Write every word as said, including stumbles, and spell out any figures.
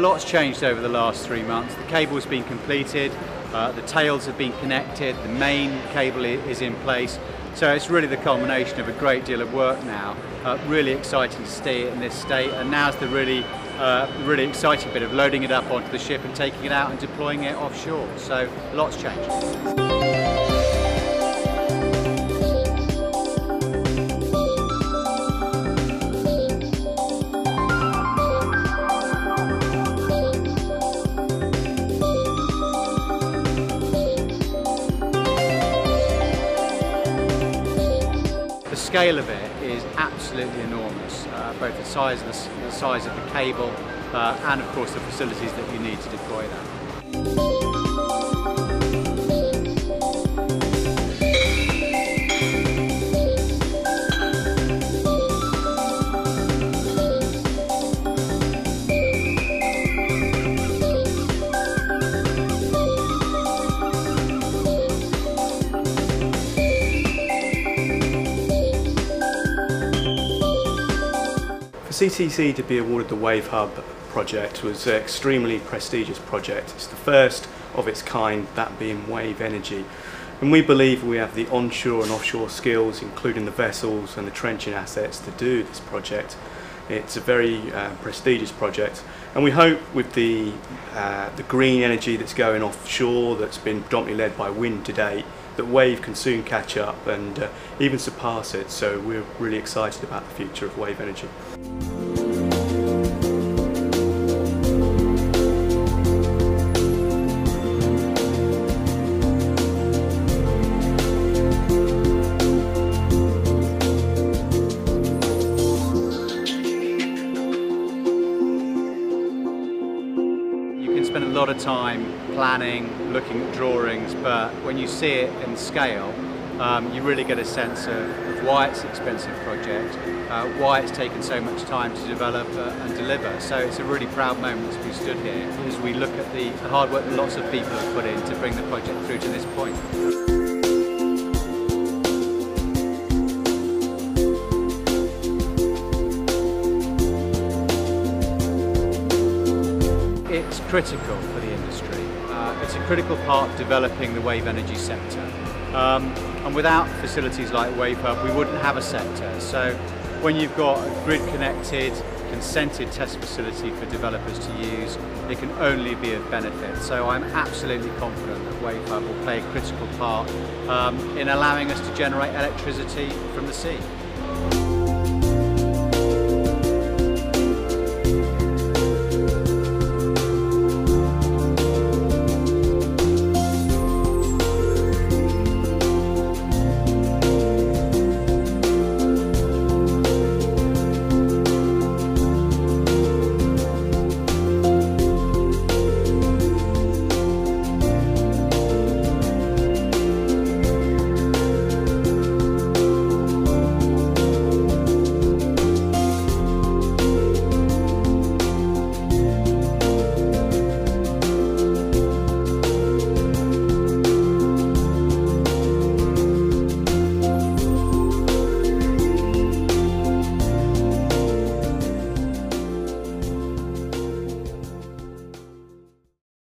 lot's changed over the last three months. The cable's been completed, uh, the tails have been connected, the main cable is in place. So it's really the culmination of a great deal of work now. Uh, really exciting to see it in this state, and now's the really, uh, really exciting bit of loading it up onto the ship and taking it out and deploying it offshore. So lots changed. The scale of it is absolutely enormous, uh, both the size, of the, the size of the cable uh, and of course the facilities that you need to deploy that. For C T C to be awarded the Wave Hub project was an extremely prestigious project. It's the first of its kind, that being wave energy. And we believe we have the onshore and offshore skills, including the vessels and the trenching assets, to do this project. It's a very uh, prestigious project, and we hope with the, uh, the green energy that's going offshore, that's been predominantly led by wind to date, that wave can soon catch up and uh, even surpass it. So we're really excited about the future of wave energy. Spend a lot of time planning, looking at drawings, but when you see it in scale, um, you really get a sense of, of why it's an expensive project, uh, why it's taken so much time to develop uh, and deliver. So it's a really proud moment as we stood here, as we look at the, the hard work that lots of people have put in to bring the project through to this point. It's critical for the industry. Uh, it's a critical part of developing the wave energy sector. Um, and without facilities like Wave Hub, we wouldn't have a sector. So when you've got a grid-connected, consented test facility for developers to use, it can only be of benefit. So I'm absolutely confident that Wave Hub will play a critical part um, in allowing us to generate electricity from the sea.